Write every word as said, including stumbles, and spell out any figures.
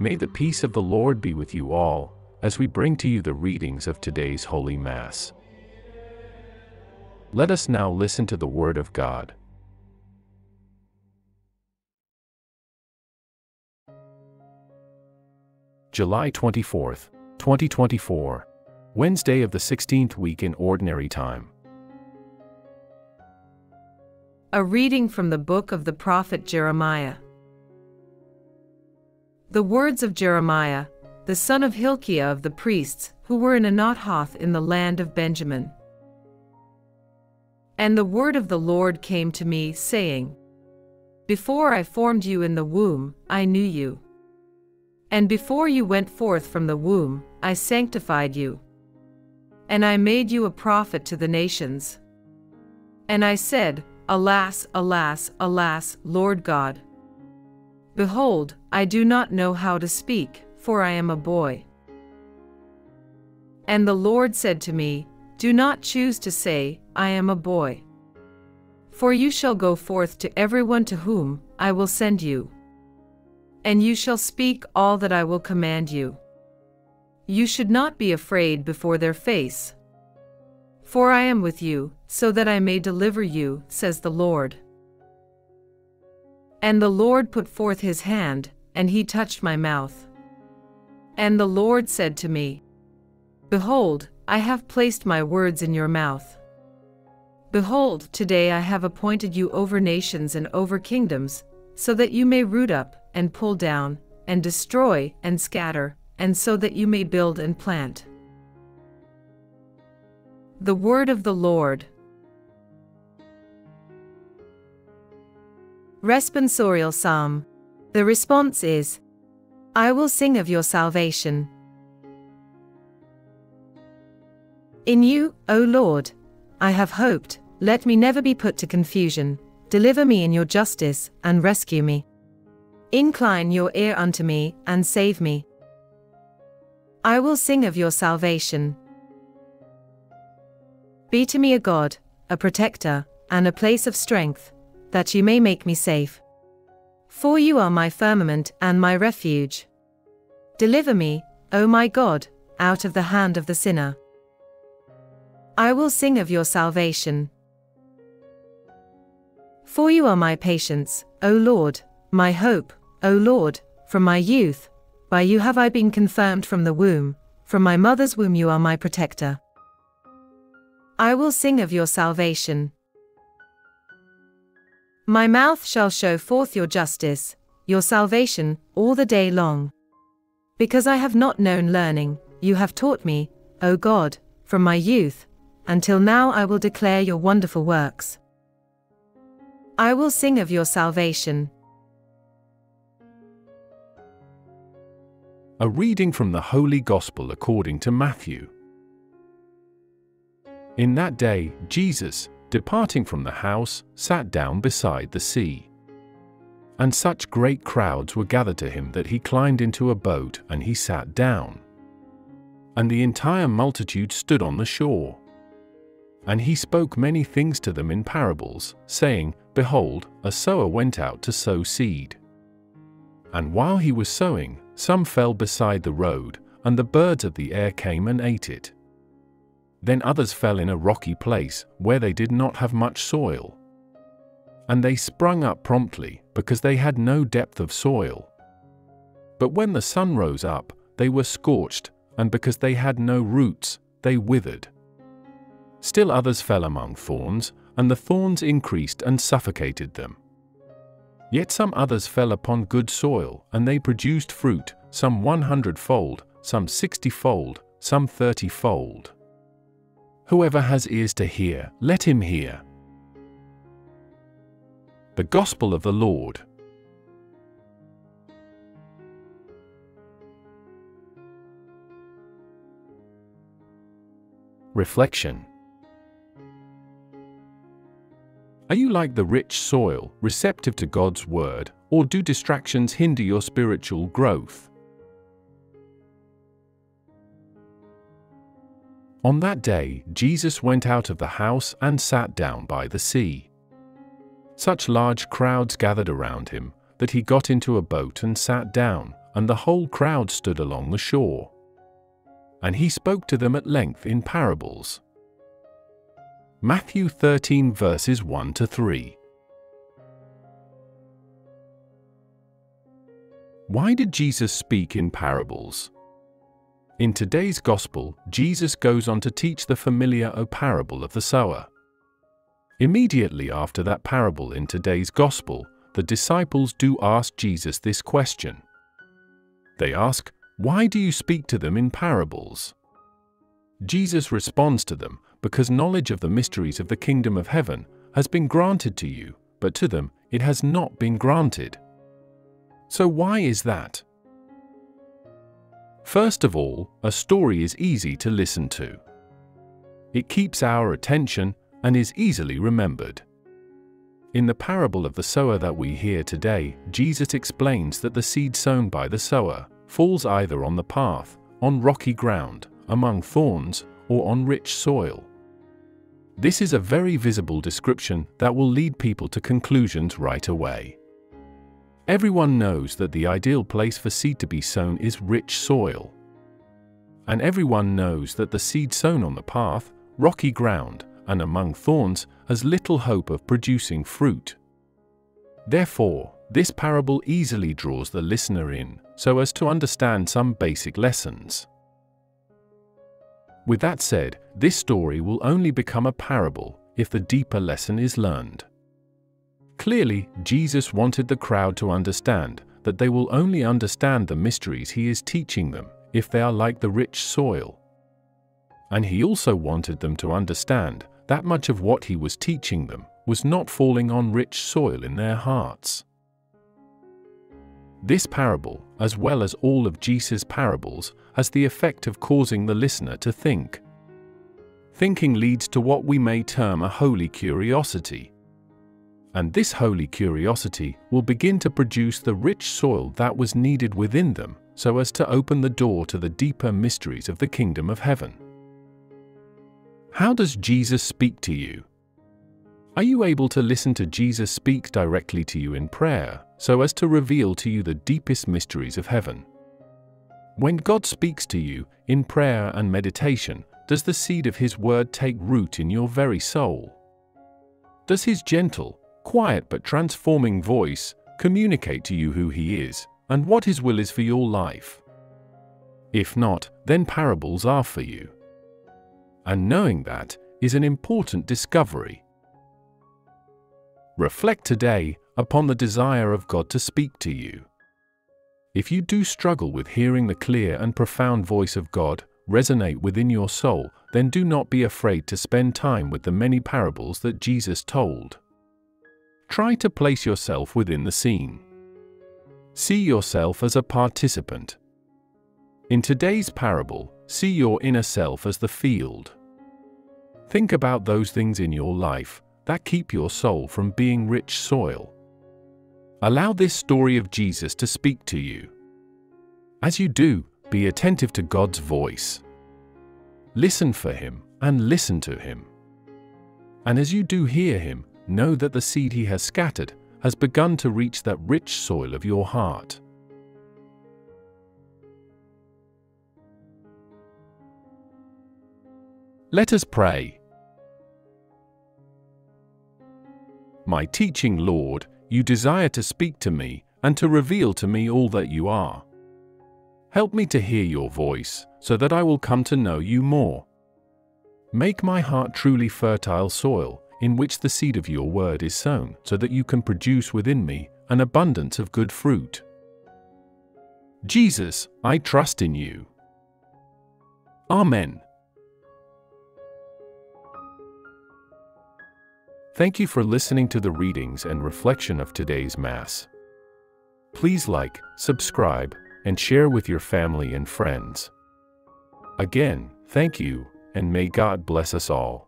May the peace of the Lord be with you all, as we bring to you the readings of today's Holy Mass. Let us now listen to the Word of God. July twenty-fourth, twenty twenty-four, Wednesday of the sixteenth week in Ordinary Time. A reading from the book of the prophet Jeremiah. The words of Jeremiah, the son of Hilkiah of the priests, who were in Anathoth in the land of Benjamin. And the word of the Lord came to me, saying, Before I formed you in the womb, I knew you. And before you went forth from the womb, I sanctified you. And I made you a prophet to the nations. And I said, Alas, alas, alas, Lord God! Behold, I do not know how to speak, for I am a boy. And the Lord said to me, Do not choose to say, I am a boy. For you shall go forth to everyone to whom I will send you. And you shall speak all that I will command you. You should not be afraid before their face. For I am with you, so that I may deliver you, says the Lord. And the Lord put forth his hand, and he touched my mouth. And the Lord said to me, Behold, I have placed my words in your mouth. Behold, today I have appointed you over nations and over kingdoms, so that you may root up, and pull down, and destroy, and scatter, and so that you may build and plant. The word of the Lord. Responsorial Psalm. The response is, I will sing of your salvation. In you, O Lord, I have hoped, let me never be put to confusion, deliver me in your justice, and rescue me. Incline your ear unto me, and save me. I will sing of your salvation. Be to me a God, a protector, and a place of strength, that you may make me safe. For you are my firmament and my refuge. Deliver me, O my God, out of the hand of the sinner. I will sing of your salvation. For you are my patience, O Lord, my hope, O Lord, from my youth, by you have I been confirmed from the womb, from my mother's womb you are my protector. I will sing of your salvation. My mouth shall show forth your justice, your salvation, all the day long. Because I have not known learning, you have taught me, O God, from my youth, until now I will declare your wonderful works. I will sing of your salvation. A reading from the Holy Gospel according to Matthew. In that day, Jesus, departing from the house, sat down beside the sea. And such great crowds were gathered to him that he climbed into a boat and he sat down. And the entire multitude stood on the shore. And he spoke many things to them in parables, saying, Behold, a sower went out to sow seed. And while he was sowing, some fell beside the road, and the birds of the air came and ate it. Then others fell in a rocky place, where they did not have much soil. And they sprung up promptly, because they had no depth of soil. But when the sun rose up, they were scorched, and because they had no roots, they withered. Still others fell among thorns, and the thorns increased and suffocated them. Yet some others fell upon good soil, and they produced fruit, some one hundredfold, some sixty-fold, some thirty-fold. Whoever has ears to hear, let him hear. The Gospel of the Lord. Reflection. Are you like the rich soil, receptive to God's word, or do distractions hinder your spiritual growth? On that day, Jesus went out of the house and sat down by the sea. Such large crowds gathered around him, that he got into a boat and sat down, and the whole crowd stood along the shore. And he spoke to them at length in parables. Matthew thirteen verses one to three. Why did Jesus speak in parables? In today's Gospel, Jesus goes on to teach the familiar O parable of the sower. Immediately after that parable in today's Gospel, the disciples do ask Jesus this question. They ask, "Why do you speak to them in parables?" Jesus responds to them, "Because knowledge of the mysteries of the kingdom of heaven has been granted to you, but to them it has not been granted." So why is that? First of all, a story is easy to listen to. It keeps our attention and is easily remembered. In the parable of the sower that we hear today, Jesus explains that the seed sown by the sower falls either on the path, on rocky ground, among thorns, or on rich soil. This is a very visible description that will lead people to conclusions right away. Everyone knows that the ideal place for seed to be sown is rich soil. And everyone knows that the seed sown on the path, rocky ground, and among thorns has little hope of producing fruit. Therefore, this parable easily draws the listener in, so as to understand some basic lessons. With that said, this story will only become a parable if the deeper lesson is learned. Clearly, Jesus wanted the crowd to understand that they will only understand the mysteries he is teaching them if they are like the rich soil. And he also wanted them to understand that much of what he was teaching them was not falling on rich soil in their hearts. This parable, as well as all of Jesus' parables, has the effect of causing the listener to think. Thinking leads to what we may term a holy curiosity. And this holy curiosity will begin to produce the rich soil that was needed within them, so as to open the door to the deeper mysteries of the kingdom of heaven. How does Jesus speak to you? Are you able to listen to Jesus speak directly to you in prayer, so as to reveal to you the deepest mysteries of heaven? When God speaks to you in prayer and meditation, does the seed of His word take root in your very soul? Does His gentle, quiet but transforming voice communicate to you who He is and what His will is for your life? If not, then parables are for you. And knowing that is an important discovery. Reflect today upon the desire of God to speak to you. If you do struggle with hearing the clear and profound voice of God resonate within your soul, then do not be afraid to spend time with the many parables that Jesus told. Try to place yourself within the scene. See yourself as a participant. In today's parable, see your inner self as the field. Think about those things in your life that keep your soul from being rich soil. Allow this story of Jesus to speak to you. As you do, be attentive to God's voice. Listen for Him and listen to Him. And as you do hear Him, know that the seed He has scattered has begun to reach that rich soil of your heart. Let us pray. My teaching Lord, you desire to speak to me and to reveal to me all that you are. Help me to hear your voice so that I will come to know you more. Make my heart truly fertile soil in which the seed of your word is sown so that you can produce within me an abundance of good fruit. Jesus, I trust in you. Amen. Thank you for listening to the readings and reflection of today's Mass. Please like, subscribe, and share with your family and friends. Again, thank you, and may God bless us all.